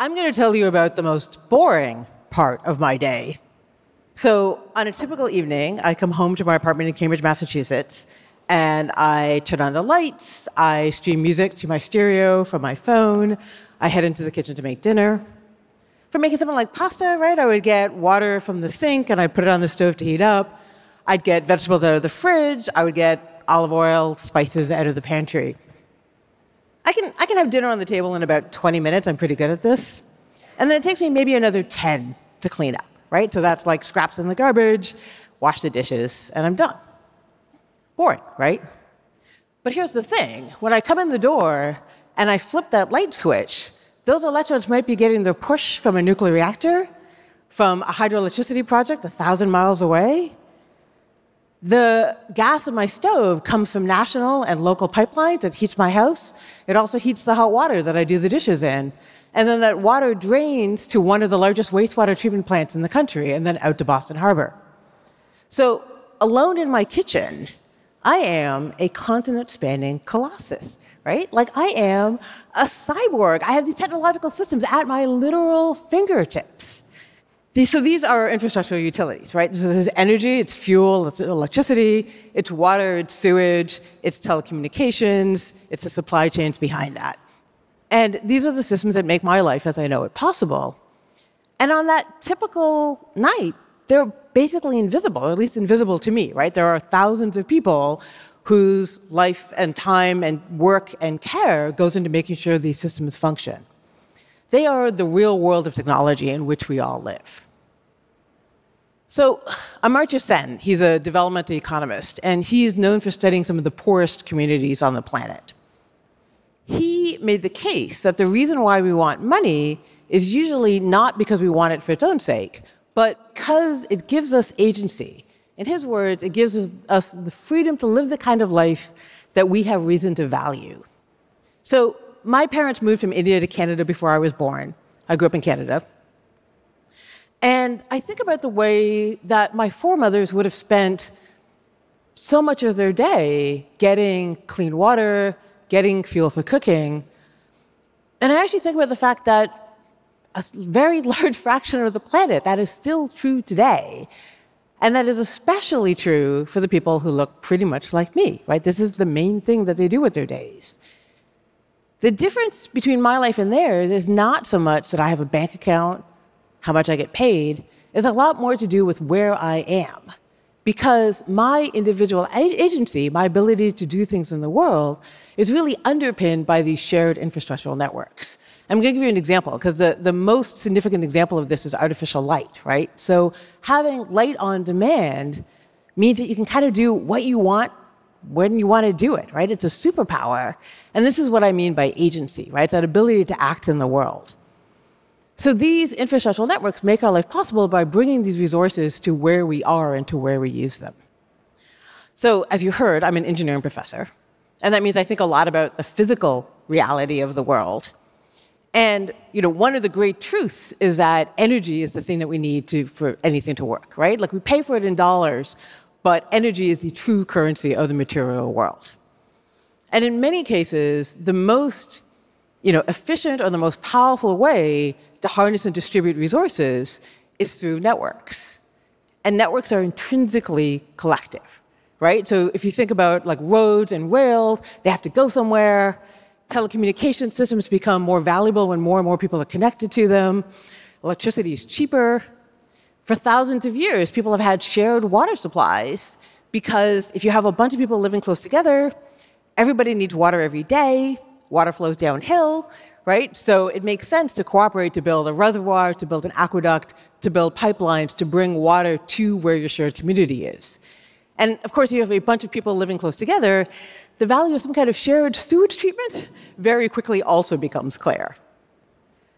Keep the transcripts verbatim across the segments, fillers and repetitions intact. I'm going to tell you about the most boring part of my day. So on a typical evening, I come home to my apartment in Cambridge, Massachusetts, and I turn on the lights, I stream music to my stereo from my phone, I head into the kitchen to make dinner. For making something like pasta, right, I would get water from the sink and I'd put it on the stove to heat up. I'd get vegetables out of the fridge, I would get olive oil, spices out of the pantry. I can, I can have dinner on the table in about twenty minutes, I'm pretty good at this. And then it takes me maybe another ten to clean up, right? So that's like scraps in the garbage, wash the dishes, and I'm done. Boring, right? But here's the thing. When I come in the door and I flip that light switch, those electrons might be getting their push from a nuclear reactor, from a hydroelectricity project a thousand miles away. The gas in my stove comes from national and local pipelines. It heats my house. It also heats the hot water that I do the dishes in. And then that water drains to one of the largest wastewater treatment plants in the country and then out to Boston Harbor. So alone in my kitchen, I am a continent-spanning colossus, right? Like, I am a cyborg. I have these technological systems at my literal fingertips. These, so these are infrastructural utilities, right? So there's energy, it's fuel, it's electricity, it's water, it's sewage, it's telecommunications, it's the supply chains behind that. And these are the systems that make my life as I know it possible. And on that typical night, they're basically invisible, or at least invisible to me, right? There are thousands of people whose life and time and work and care goes into making sure these systems function. They are the real world of technology in which we all live. So Amartya Sen, he's a development economist, and he is known for studying some of the poorest communities on the planet. He made the case that the reason why we want money is usually not because we want it for its own sake, but because it gives us agency. In his words, it gives us the freedom to live the kind of life that we have reason to value. So my parents moved from India to Canada before I was born. I grew up in Canada. And I think about the way that my foremothers would have spent so much of their day getting clean water, getting fuel for cooking. And I actually think about the fact that a very large fraction of the planet, that is still true today. And that is especially true for the people who look pretty much like me, right? This is the main thing that they do with their days. The difference between my life and theirs is not so much that I have a bank account, how much I get paid. It's a lot more to do with where I am. Because my individual agency, my ability to do things in the world, is really underpinned by these shared infrastructural networks. I'm going to give you an example, because the, the most significant example of this is artificial light, right? So having light on demand means that you can kind of do what you want when you want to do it, right? It's a superpower. And this is what I mean by agency, right? It's that ability to act in the world. So these infrastructural networks make our life possible by bringing these resources to where we are and to where we use them. So as you heard, I'm an engineering professor. And that means I think a lot about the physical reality of the world. And, you know, one of the great truths is that energy is the thing that we need to, for anything to work, right? Like, we pay for it in dollars, but energy is the true currency of the material world. And in many cases, the most, you know, efficient or the most powerful way to harness and distribute resources is through networks. And networks are intrinsically collective, right? So if you think about, like, roads and rails, they have to go somewhere. Telecommunication systems become more valuable when more and more people are connected to them. Electricity is cheaper. For thousands of years, people have had shared water supplies because if you have a bunch of people living close together, everybody needs water every day. Water flows downhill, right? So it makes sense to cooperate to build a reservoir, to build an aqueduct, to build pipelines, to bring water to where your shared community is. And of course, you have a bunch of people living close together, the value of some kind of shared sewage treatment very quickly also becomes clear.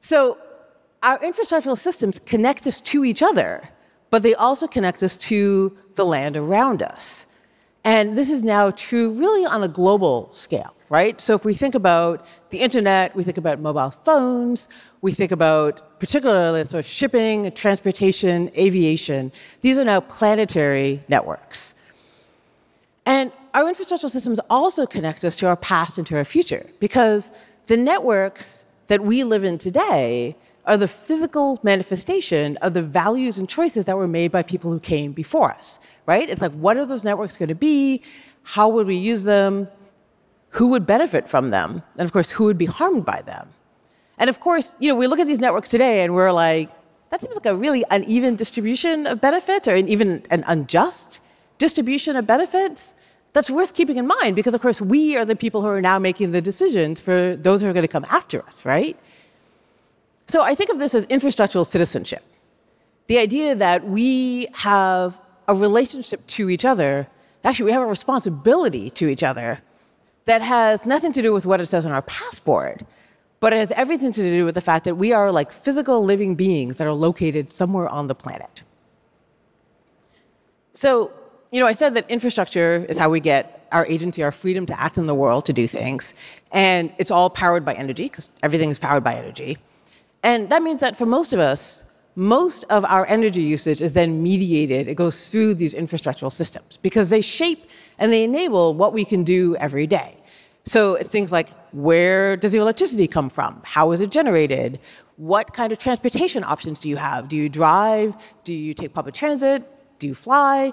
So our infrastructural systems connect us to each other, but they also connect us to the land around us. And this is now true really on a global scale, right? So if we think about the internet, we think about mobile phones, we think about particularly sort of shipping, transportation, aviation. These are now planetary networks. And our infrastructural systems also connect us to our past and to our future, because the networks that we live in today are the physical manifestation of the values and choices that were made by people who came before us, right? It's like, what are those networks going to be? How would we use them? Who would benefit from them? And of course, who would be harmed by them? And of course, you know, we look at these networks today and we're like, that seems like a really uneven distribution of benefits, or even an unjust distribution of benefits. That's worth keeping in mind because, of course, we are the people who are now making the decisions for those who are going to come after us, right? So I think of this as infrastructural citizenship, the idea that we have a relationship to each other, actually we have a responsibility to each other that has nothing to do with what it says on our passport, but it has everything to do with the fact that we are like physical living beings that are located somewhere on the planet. So, you know, I said that infrastructure is how we get our agency, our freedom to act in the world, to do things, and it's all powered by energy because everything is powered by energy. And that means that for most of us, most of our energy usage is then mediated. It goes through these infrastructural systems because they shape and they enable what we can do every day. So it's things like, where does the electricity come from? How is it generated? What kind of transportation options do you have? Do you drive? Do you take public transit? Do you fly?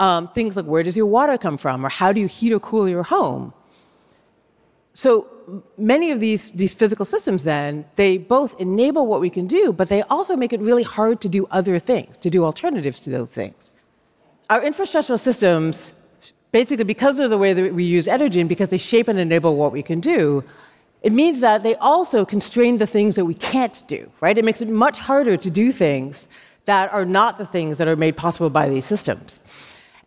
Um, things like, where does your water come from? Or how do you heat or cool your home? So many of these, these physical systems then, they both enable what we can do, but they also make it really hard to do other things, to do alternatives to those things. Our infrastructural systems, basically because of the way that we use energy and because they shape and enable what we can do, it means that they also constrain the things that we can't do, right? It makes it much harder to do things that are not the things that are made possible by these systems.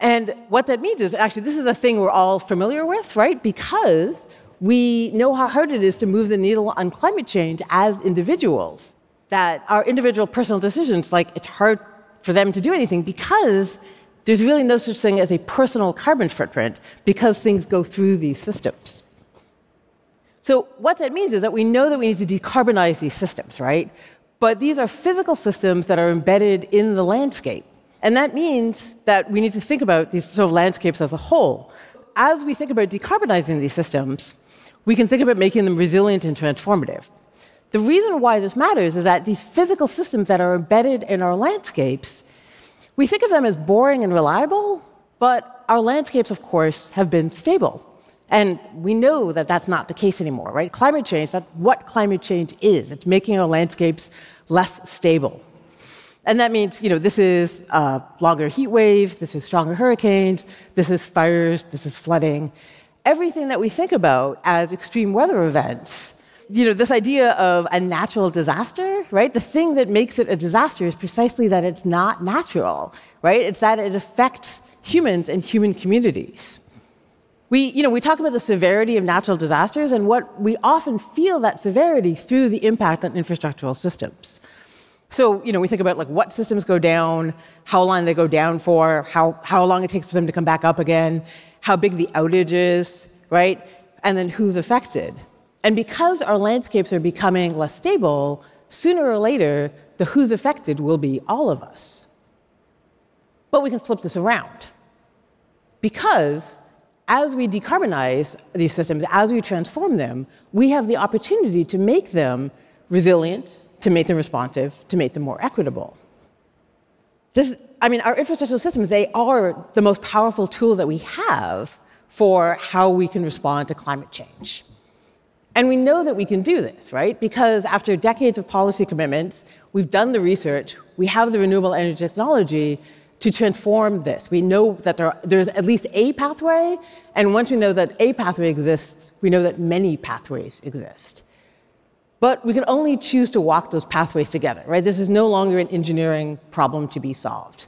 And what that means is, actually, this is a thing we're all familiar with, right? Because we know how hard it is to move the needle on climate change as individuals, that our individual personal decisions, like it's hard for them to do anything because there's really no such thing as a personal carbon footprint because things go through these systems. So what that means is that we know that we need to decarbonize these systems, right? But these are physical systems that are embedded in the landscape. And that means that we need to think about these sort of landscapes as a whole. As we think about decarbonizing these systems, we can think about making them resilient and transformative. The reason why this matters is that these physical systems that are embedded in our landscapes, we think of them as boring and reliable, but our landscapes, of course, have been stable. And we know that that's not the case anymore, right? Climate change, that's what climate change is. It's making our landscapes less stable. And that means, you know, this is uh, longer heat waves, this is stronger hurricanes, this is fires, this is flooding. Everything that we think about as extreme weather events, you know, this idea of a natural disaster, right? The thing that makes it a disaster is precisely that it's not natural, right? It's that it affects humans and human communities. We, you know, we talk about the severity of natural disasters, and what we often feel that severity through the impact on infrastructural systems. So, you know, we think about like what systems go down, how long they go down for, how, how long it takes for them to come back up again, how big the outage is, right? And then who's affected. And because our landscapes are becoming less stable, sooner or later, the who's affected will be all of us. But we can flip this around. Because as we decarbonize these systems, as we transform them, we have the opportunity to make them resilient, to make them responsive, to make them more equitable. This, I mean, our infrastructural systems, they are the most powerful tool that we have for how we can respond to climate change. And we know that we can do this, right? Because after decades of policy commitments, we've done the research, we have the renewable energy technology to transform this. We know that there are, there's at least a pathway, and once we know that a pathway exists, we know that many pathways exist. But we can only choose to walk those pathways together, right? This is no longer an engineering problem to be solved.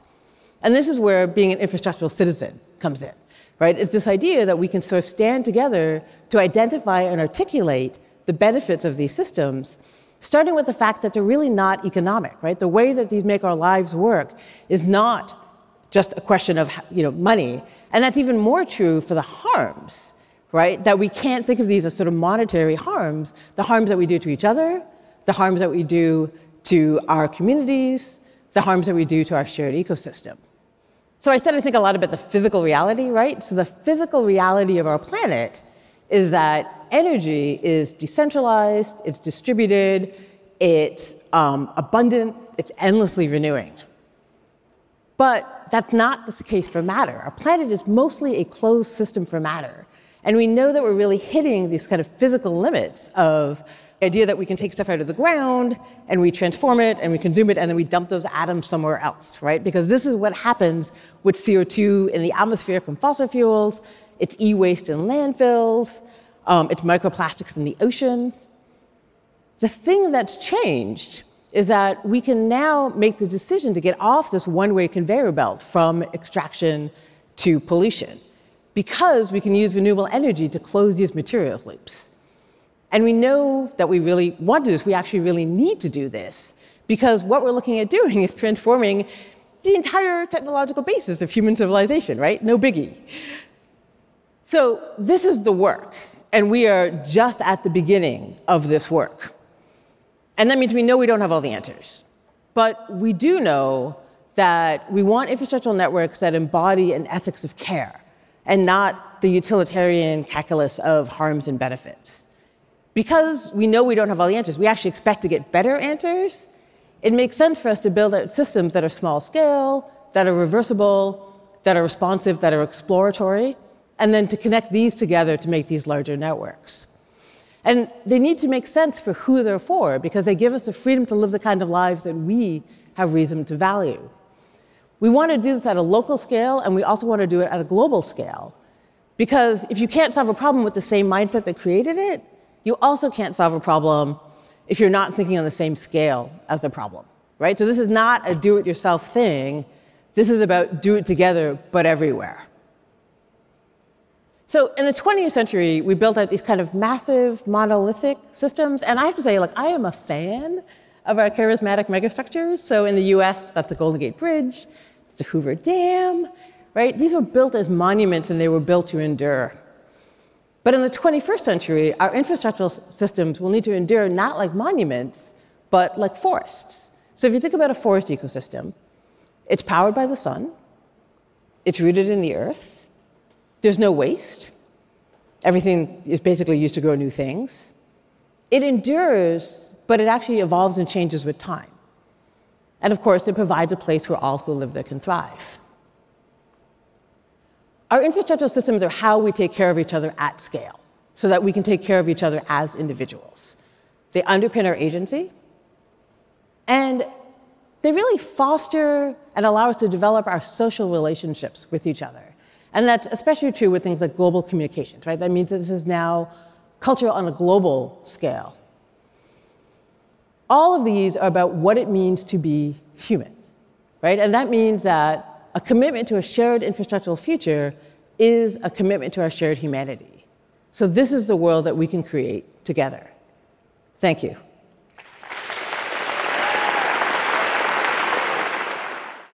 And this is where being an infrastructural citizen comes in, right? It's this idea that we can sort of stand together to identify and articulate the benefits of these systems, starting with the fact that they're really not economic, right? The way that these make our lives work is not just a question of, you know, money. And that's even more true for the harms, right? That we can't think of these as sort of monetary harms, the harms that we do to each other, the harms that we do to our communities, the harms that we do to our shared ecosystem. So I said I think a lot about the physical reality, right? So the physical reality of our planet is that energy is decentralized, it's distributed, it's um, abundant, it's endlessly renewing. But that's not the case for matter. Our planet is mostly a closed system for matter. And we know that we're really hitting these kind of physical limits of the idea that we can take stuff out of the ground and we transform it and we consume it and then we dump those atoms somewhere else, right? Because this is what happens with C O two in the atmosphere from fossil fuels, it's e-waste in landfills, um, it's microplastics in the ocean. The thing that's changed is that we can now make the decision to get off this one-way conveyor belt from extraction to pollution, because we can use renewable energy to close these materials loops. And we know that we really want to do this, we actually really need to do this, because what we're looking at doing is transforming the entire technological basis of human civilization, right? No biggie. So this is the work, and we are just at the beginning of this work. And that means we know we don't have all the answers, but we do know that we want infrastructural networks that embody an ethics of care, and not the utilitarian calculus of harms and benefits. Because we know we don't have all the answers, we actually expect to get better answers, it makes sense for us to build out systems that are small scale, that are reversible, that are responsive, that are exploratory, and then to connect these together to make these larger networks. And they need to make sense for who they're for, because they give us the freedom to live the kind of lives that we have reason to value. We want to do this at a local scale, and we also want to do it at a global scale. Because if you can't solve a problem with the same mindset that created it, you also can't solve a problem if you're not thinking on the same scale as the problem, right? So this is not a do-it-yourself thing. This is about do it together, but everywhere. So in the twentieth century, we built out these kind of massive monolithic systems. And I have to say, like, I am a fan of our charismatic megastructures. So in the U S, that's the Golden Gate Bridge. It's the Hoover Dam, right? These were built as monuments, and they were built to endure. But in the twenty-first century, our infrastructural systems will need to endure not like monuments, but like forests. So if you think about a forest ecosystem, it's powered by the sun, it's rooted in the earth, there's no waste, everything is basically used to grow new things. It endures, but it actually evolves and changes with time. And of course, it provides a place where all who live there can thrive. Our infrastructural systems are how we take care of each other at scale, so that we can take care of each other as individuals. They underpin our agency, and they really foster and allow us to develop our social relationships with each other. And that's especially true with things like global communications, right? That means that this is now culture on a global scale. All of these are about what it means to be human, right? And that means that a commitment to a shared infrastructural future is a commitment to our shared humanity. So this is the world that we can create together. Thank you.